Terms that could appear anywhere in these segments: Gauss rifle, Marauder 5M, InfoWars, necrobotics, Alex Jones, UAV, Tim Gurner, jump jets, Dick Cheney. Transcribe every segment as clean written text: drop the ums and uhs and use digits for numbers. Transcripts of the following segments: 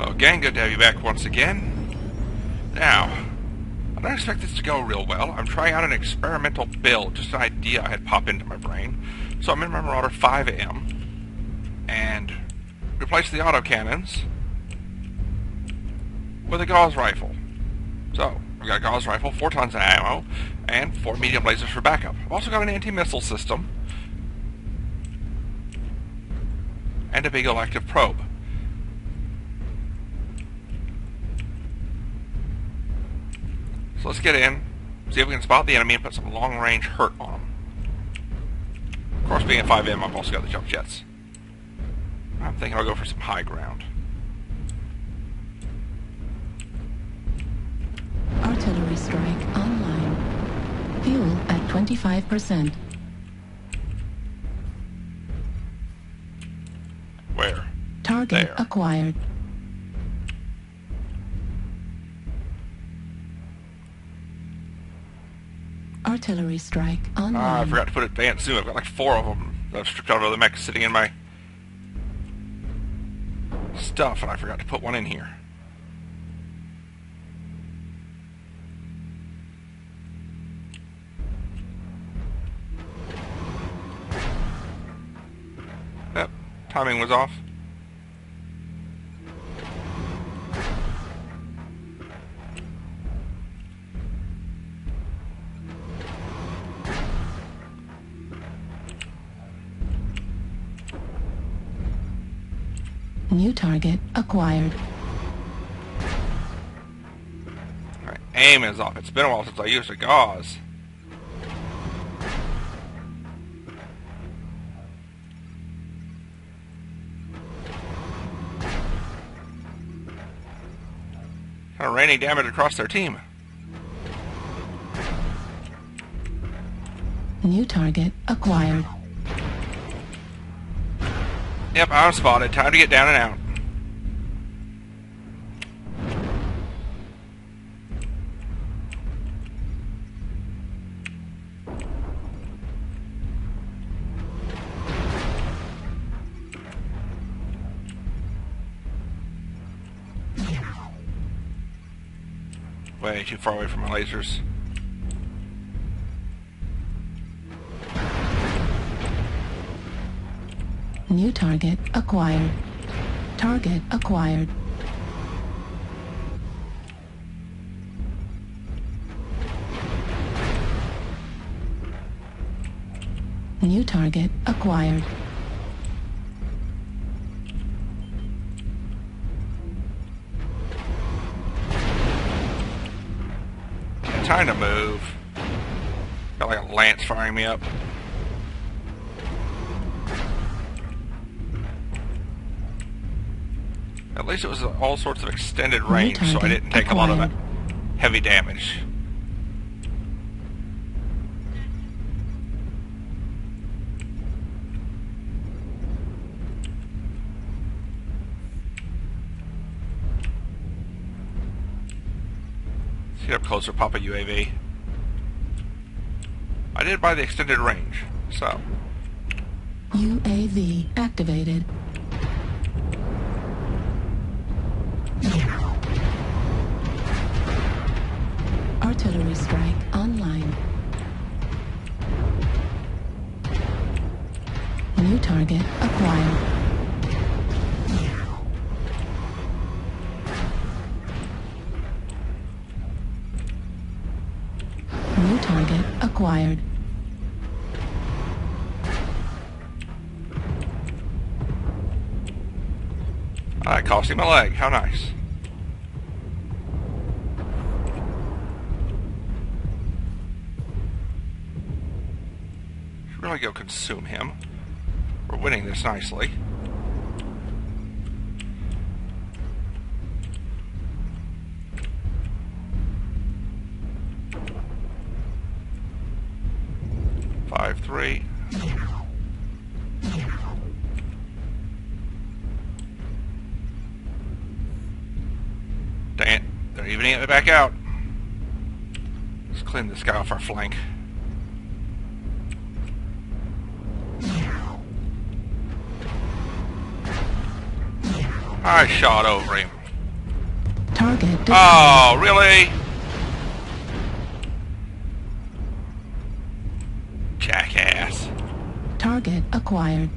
Hello again, good to have you back once again. Now, I don't expect this to go real well. I'm trying out an experimental build, just an idea I had pop into my brain. So I'm in my Marauder 5M and replace the autocannons with a Gauss rifle. So, I've got a Gauss rifle, 4 tons of ammo, and 4 medium lasers for backup. I've also got an anti-missile system and a big elective probe. So let's get in, see if we can spot the enemy and put some long-range hurt on them. Of course, being a 5M, I've also got the jump jets. I'm thinking I'll go for some high ground. Artillery strike online. Fuel at 25%. Where? Target there. Acquired. Artillery strike online. I forgot to put advanced zoom. I've got like 4 of them that I've stripped out of the mech sitting in my stuff, and I forgot to put one in here. Yep, timing was off. New target acquired. Alright, aim is off. It's been a while since I used a Gauss. Kind of raining damage across their team. New target acquired. Yep, I was spotted. Time to get down and out. Way too far away from my lasers. New target acquired. Target acquired. New target acquired. Time to move. Got like a lance firing me up. At least it was all sorts of extended range, so I didn't take a lot of that heavy damage. Let's get up closer, pop a UAV. I did buy the extended range, so. UAV activated. Artillery strike online. New target acquired. New target acquired. That cost him a leg. How nice. Really go consume him. We're winning this nicely. Five-three. Dang it. They're evening it back out. Let's clean this guy off our flank. I shot over him. target. Oh, really? Jackass. Target acquired.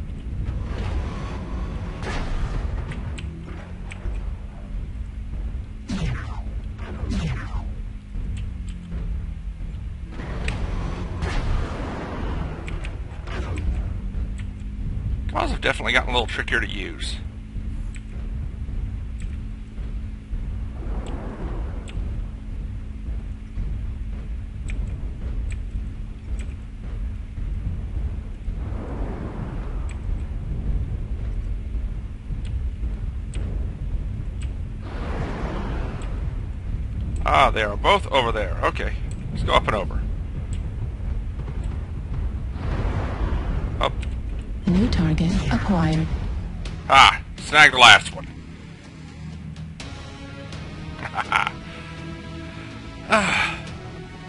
Those have definitely gotten a little trickier to use. Ah, they are both over there. Okay, let's go up and over. Up. New target acquired. Ah, snagged the last one.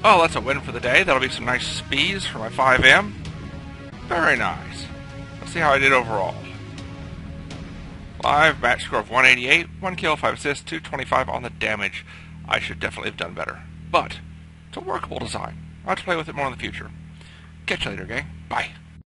Oh, that's a win for the day. That'll be some nice speeds for my 5M. Very nice. Let's see how I did overall. Live match score of 188, 1 kill, 5 assists, 225 on the damage. I should definitely have done better. But it's a workable design. I'll have to play with it more in the future. Catch you later, gang. Bye.